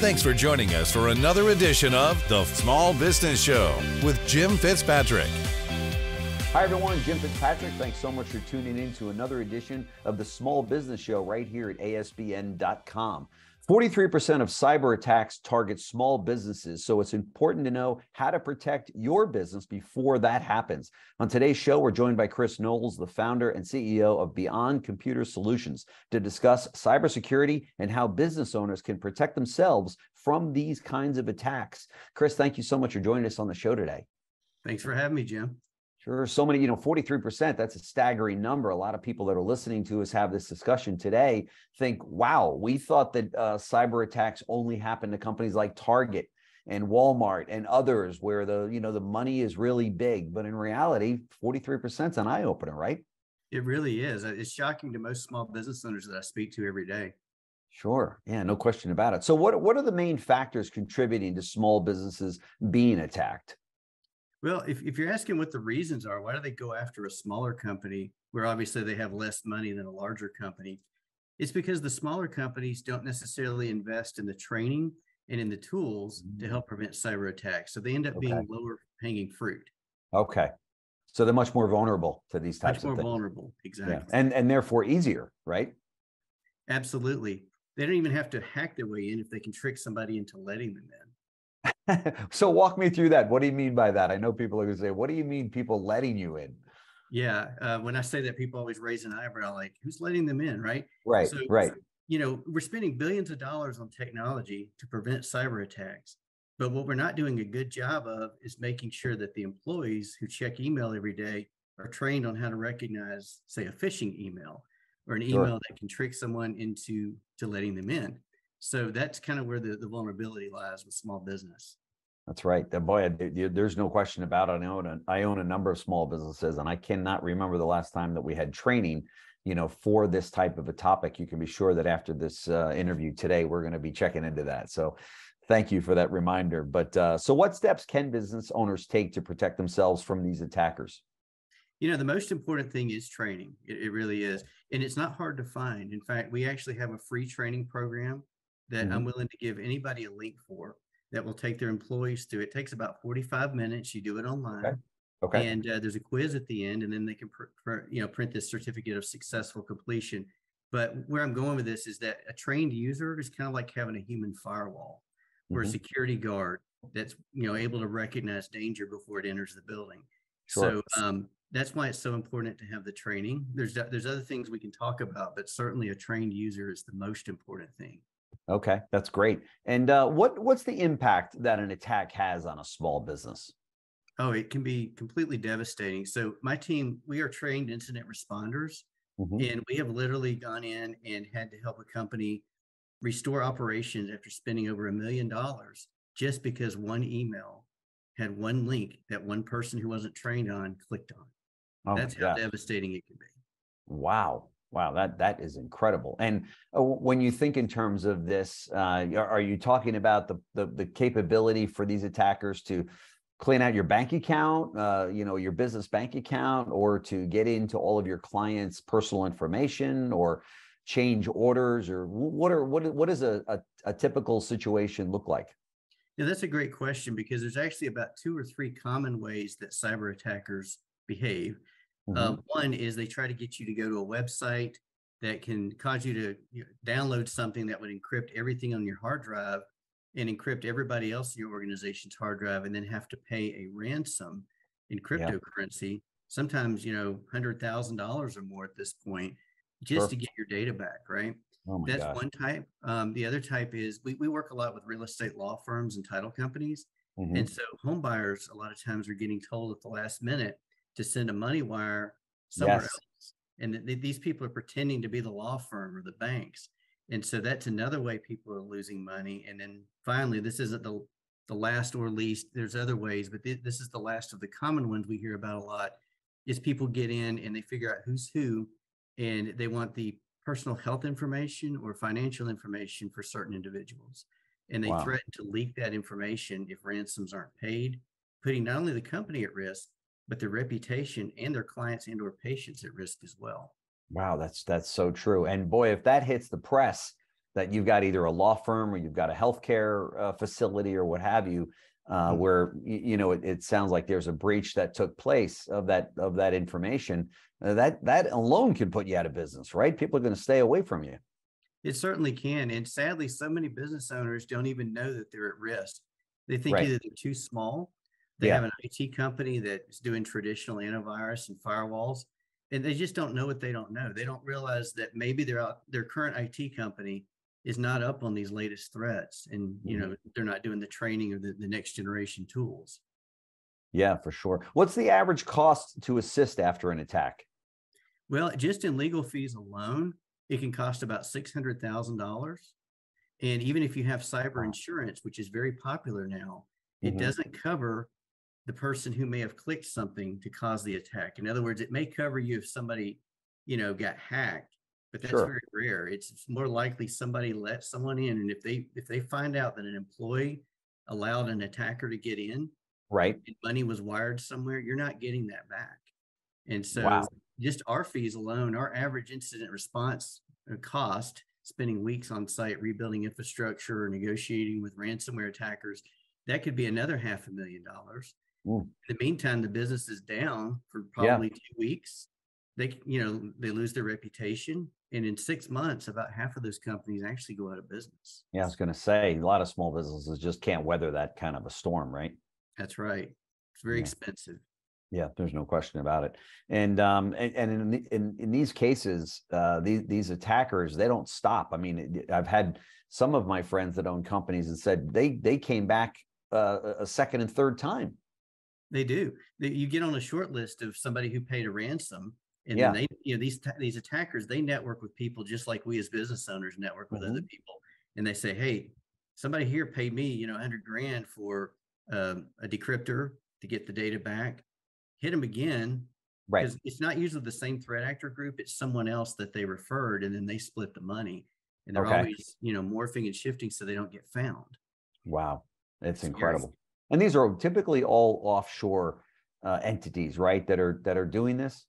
Thanks for joining us for another edition of The Small Business Show with Jim Fitzpatrick. Hi everyone, Jim Fitzpatrick. Thanks so much for tuning in to another edition of The Small Business Show right here at ASBN.com. 43% of cyber attacks target small businesses, so it's important to know how to protect your business before that happens. On today's show, we're joined by Chris Noles, the founder and CEO of Beyond Computer Solutions, to discuss cybersecurity and how business owners can protect themselves from these kinds of attacks. Chris, thank you so much for joining us on the show today. Thanks for having me, Jim. Sure. So many, 43%, that's a staggering number. A lot of people that are listening to us have this discussion today think, wow, we thought that cyber attacks only happened to companies like Target and Walmart and others where the, the money is really big. But in reality, 43% is an eye opener, right? It really is. It's shocking to most small business owners that I speak to every day. Sure. Yeah, no question about it. So what are the main factors contributing to small businesses being attacked? Well, if you're asking what the reasons are, why do they go after a smaller company where obviously they have less money than a larger company? It's because the smaller companies don't necessarily invest in the training and in the tools to help prevent cyber attacks. So they end up being lower hanging fruit. Okay. So they're much more vulnerable to these types of things. Much more vulnerable, exactly. Yeah. And therefore easier, right? Absolutely. They don't even have to hack their way in if they can trick somebody into letting them in. So walk me through that. What do you mean by that? I know people are going to say, what do you mean people letting you in? Yeah. When I say that, people always raise an eyebrow, like who's letting them in, right? Right, so, right. We're spending billions of dollars on technology to prevent cyber attacks. But what we're not doing a good job of is making sure that the employees who check email every day are trained on how to recognize, say, a phishing email or an email that can trick someone into letting them in. So that's kind of where the vulnerability lies with small business. That's right. Boy, there's no question about it. I own a number of small businesses, and I cannot remember the last time that we had training, for this type of a topic. You can be sure that after this interview today, we're going to be checking into that. So thank you for that reminder. But so what steps can business owners take to protect themselves from these attackers? The most important thing is training. It really is. And it's not hard to find. In fact, we actually have a free training program that I'm willing to give anybody a link for that will take their employees through. It takes about 45 minutes. You do it online. Okay. And there's a quiz at the end, and then they can print this certificate of successful completion. But where I'm going with this is that a trained user is kind of like having a human firewall or a security guard that's, able to recognize danger before it enters the building. Sure. So that's why it's so important to have the training. There's other things we can talk about, but certainly a trained user is the most important thing. Okay, that's great. And what's the impact that an attack has on a small business? Oh, it can be completely devastating. So my team, we are trained incident responders, and we have literally gone in and had to help a company restore operations after spending over $1 million just because one email had one link that one person who wasn't trained on clicked on. Oh, that's how devastating it can be. Wow. Wow, that is incredible. And when you think in terms of this, are you talking about the capability for these attackers to clean out your bank account, your business bank account, or to get into all of your clients' personal information, or change orders, or what does a typical situation look like? Yeah, that's a great question, because there's actually about 2 or 3 common ways that cyber attackers behave. One is they try to get you to go to a website that can cause you to download something that would encrypt everything on your hard drive and encrypt everybody else in your organization's hard drive, and then have to pay a ransom in cryptocurrency, sometimes, $100,000 or more at this point, just to get your data back, right? Oh, that's God. One type. The other type is we work a lot with real estate law firms and title companies. And so home buyers a lot of times are getting told at the last minute to send a money wire somewhere else. And these people are pretending to be the law firm or the banks. And so that's another way people are losing money. And then finally, this isn't the last or least, there's other ways, but this is the last of the common ones we hear about a lot, is people get in and they figure out who's who, and they want the personal health information or financial information for certain individuals. And they threaten to leak that information if ransoms aren't paid, putting not only the company at risk, but their reputation and their clients and or patients at risk as well. Wow, that's so true. And boy, if that hits the press, that you've got either a law firm or you've got a healthcare facility or what have you, where, you know, it sounds like there's a breach that took place of that information, that alone can put you out of business, right? People are going to stay away from you. It certainly can. And sadly, so many business owners don't even know that they're at risk. They think either they're too small. They have an IT company that's doing traditional antivirus and firewalls, and they just don't know what they don't know. They don't realize that maybe their current IT company is not up on these latest threats, and you know, they're not doing the training of the next generation tools. Yeah, for sure. What's the average cost to assist after an attack? Well, just in legal fees alone, it can cost about $600,000. And even if you have cyber insurance, which is very popular now, it doesn't cover the person who may have clicked something to cause the attack. In other words, it may cover you if somebody, you know, got hacked, but that's very rare. It's more likely somebody let someone in, and if they find out that an employee allowed an attacker to get in, and money was wired somewhere, you're not getting that back. And so just our fees alone, our average incident response cost, spending weeks on site rebuilding infrastructure or negotiating with ransomware attackers, that could be another $500,000. In the meantime, the business is down for probably 2 weeks. They, you know, they lose their reputation. And in 6 months, about half of those companies actually go out of business. Yeah, I was going to say, a lot of small businesses just can't weather that kind of a storm, right? That's right. It's very expensive. Yeah, there's no question about it. And in these cases, these attackers, they don't stop. I mean, I've had some of my friends that own companies and said they came back a second and third time. They do. You get on a short list of somebody who paid a ransom, and then they, you know, these attackers, they network with people just like we as business owners network with other people, and they say, hey, somebody here paid me, you know, $100,000 for a decryptor to get the data back. Hit them again, right? Because it's not usually the same threat actor group; it's someone else that they referred, and then they split the money. And they're always, you know, morphing and shifting so they don't get found. Wow, that's incredible. Scary. And these are typically all offshore entities, right? That are doing this.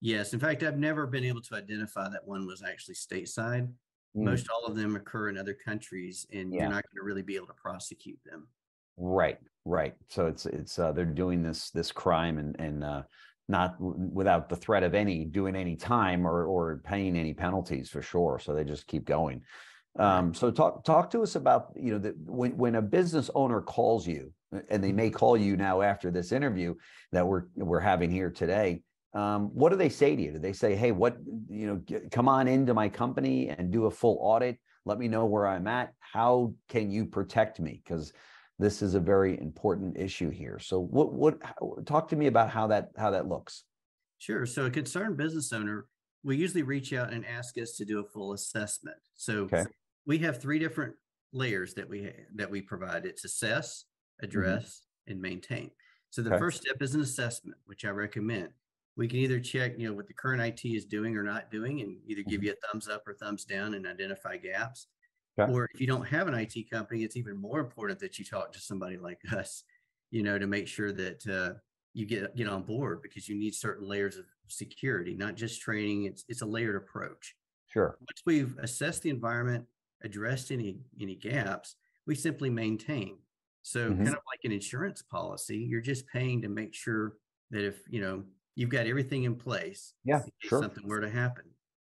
Yes, in fact, I've never been able to identify that one was actually stateside. Most all of them occur in other countries, and you're not going to really be able to prosecute them. Right. Right. So it's they're doing this crime and not without the threat of any time or paying any penalties for sure. So they just keep going. So talk to us about, you know, when a business owner calls you, and they may call you now after this interview that we're having here today. What do they say to you? Do they say, hey, come on into my company and do a full audit? Let me know where I'm at. How can you protect me? Because this is a very important issue here. So talk to me about how that looks. Sure. So a concerned business owner will usually reach out and ask us to do a full assessment. So we have three different layers that we provide. It's assess, address, and maintain. So the first step is an assessment, which I recommend. We can either check, you know, what the current IT is doing or not doing, and either give you a thumbs up or thumbs down and identify gaps. Okay. Or if you don't have an IT company, it's even more important that you talk to somebody like us, you know, to make sure that you get on board, because you need certain layers of security, not just training. It's a layered approach. Sure. Once we've assessed the environment, addressed any gaps, we simply maintain. So kind of like an insurance policy, you're just paying to make sure that if, you know, you've got everything in place, if something were to happen.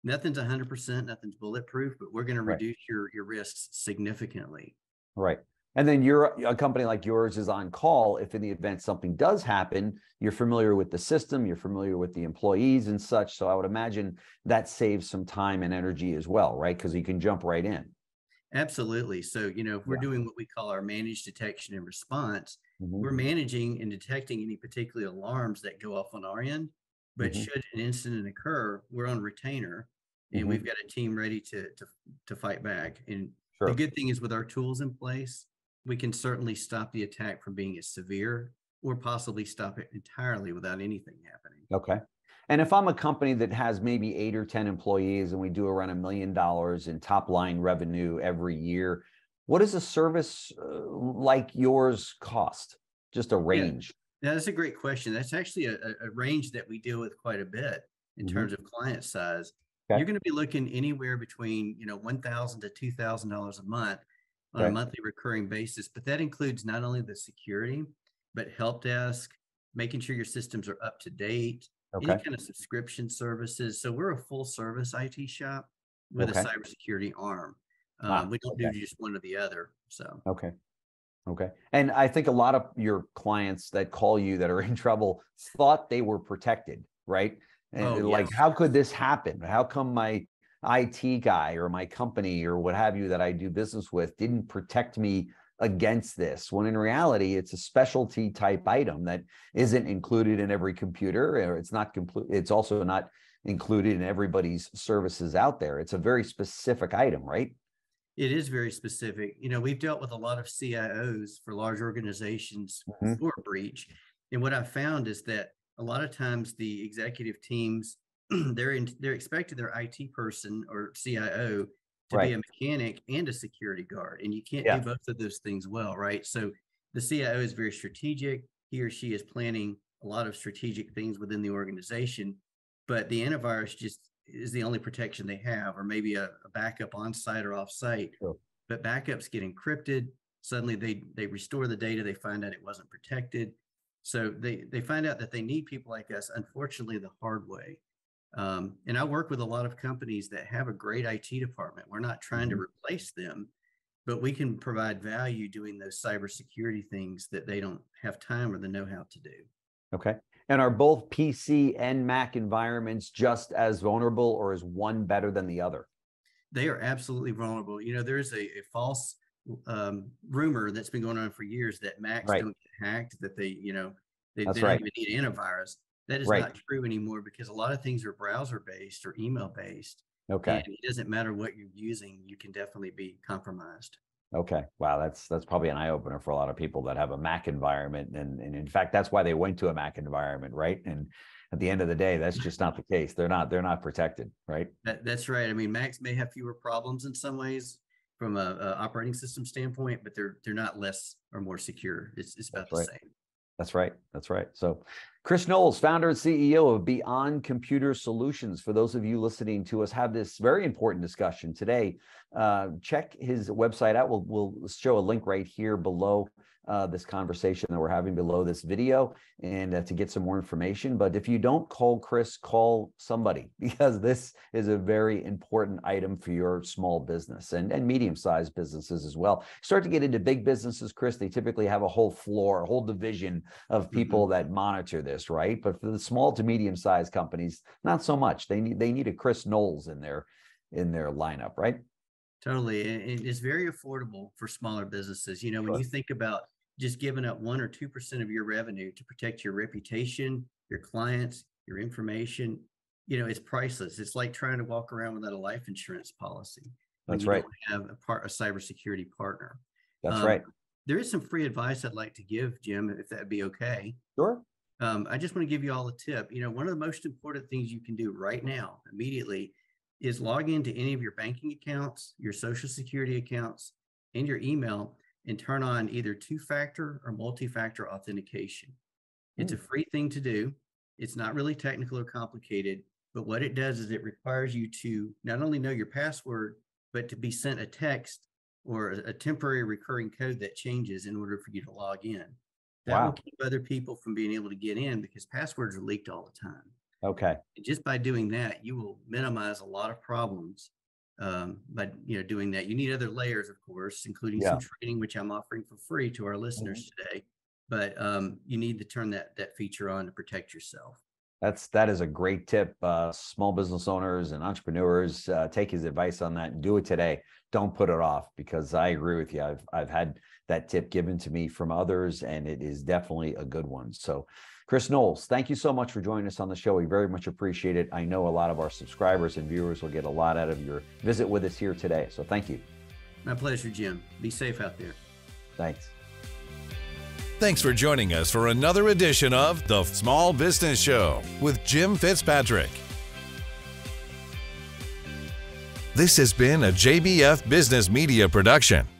Nothing's 100%, nothing's bulletproof, but we're going to reduce your risks significantly. Right. And then a company like yours is on call. If in the event something does happen, you're familiar with the system, you're familiar with the employees and such. So I would imagine that saves some time and energy as well, right? Because you can jump right in. Absolutely. So, you know, if we're doing what we call our managed detection and response, we're managing and detecting any particular alarms that go off on our end. But should an incident occur, we're on retainer, and we've got a team ready to fight back. And the good thing is, with our tools in place, we can certainly stop the attack from being as severe, or possibly stop it entirely without anything happening. Okay. And if I'm a company that has maybe 8 or 10 employees, and we do around $1 million in top line revenue every year, what does a service like yours cost? Just a range. Yeah. Now, that's a great question. That's actually a range that we deal with quite a bit in terms of client size. Okay. You're going to be looking anywhere between, you know, $1,000 to $2,000 a month on a monthly recurring basis. But that includes not only the security, but help desk, making sure your systems are up to date, any kind of subscription services. So we're a full service IT shop with a cybersecurity arm. We don't do just one or the other. So Okay. And I think a lot of your clients that call you that are in trouble thought they were protected, right? And like, how could this happen? How come my IT guy or my company or what have you that I do business with didn't protect me against this? When in reality, it's a specialty type item that isn't included in every computer, or it's not complete. It's also not included in everybody's services out there. It's a very specific item, right? It is very specific. You know, we've dealt with a lot of CIOs for large organizations for a breach. And what I found is that a lot of times the executive teams, they're expecting their IT person or CIO to be a mechanic and a security guard. And you can't do both of those things well, right? So the CIO is very strategic. He or she is planning a lot of strategic things within the organization, but the antivirus just is the only protection they have, or maybe a backup on site or off site. Sure. But backups get encrypted. Suddenly they restore the data. They find out it wasn't protected. So they find out that they need people like us, unfortunately, the hard way. And I work with a lot of companies that have a great IT department. We're not trying to replace them, but we can provide value doing those cybersecurity things that they don't have time or the know-how to do. Okay. And are both PC and Mac environments just as vulnerable, or is one better than the other? They are absolutely vulnerable. You know, there's a false rumor that's been going on for years that Macs don't get hacked, that they, you know, they don't even need antivirus. That is not true anymore, because a lot of things are browser-based or email-based. Okay. And it doesn't matter what you're using, you can definitely be compromised. Okay. Wow. That's probably an eye-opener for a lot of people that have a Mac environment. And in fact, that's why they went to a Mac environment, right? And at the end of the day, that's just not the case. They're not protected, right? That's right. I mean, Macs may have fewer problems in some ways from a operating system standpoint, but they're not less or more secure. It's about the same. That's right. That's right. So Chris Noles, founder and CEO of Beyond Computer Solutions. For those of you listening to us have this very important discussion today, check his website out. We'll show a link right here below this conversation that we're having, below this video, and to get some more information. But if you don't call Chris, call somebody, because this is a very important item for your small business and medium-sized businesses as well. Start to get into big businesses, Chris, they typically have a whole floor, a whole division of people that monitor this, right? But for the small to medium-sized companies, not so much. They need a Chris Noles in their lineup, right? Totally. And it's very affordable for smaller businesses. You know, when you think about just giving up 1 or 2% of your revenue to protect your reputation, your clients, your information, you know, it's priceless. It's like trying to walk around without a life insurance policy. That's right. Don't have a cybersecurity partner. That's right. There is some free advice I'd like to give, Jim, if that'd be okay. Sure. I just want to give you all a tip. You know, one of the most important things you can do right now, immediately, is log into any of your banking accounts, your social security accounts, and your email, and turn on either two-factor or multi-factor authentication. It's a free thing to do. It's not really technical or complicated, but what it does is it requires you to not only know your password, but to be sent a text or a temporary recurring code that changes in order for you to log in. That will keep other people from being able to get in, because passwords are leaked all the time. Okay. And just by doing that, you will minimize a lot of problems by, you know, doing that. You need other layers, of course, including some training, which I'm offering for free to our listeners today. But you need to turn that feature on to protect yourself. That is a great tip. Small business owners and entrepreneurs, take his advice on that and do it today. Don't put it off, because I agree with you. I've had that tip given to me from others, and it is definitely a good one. So Chris Noles, thank you so much for joining us on the show. We very much appreciate it. I know a lot of our subscribers and viewers will get a lot out of your visit with us here today. So thank you. My pleasure, Jim. Be safe out there. Thanks. Thanks for joining us for another edition of The Small Business Show with Jim Fitzpatrick. This has been a JBF Business Media production.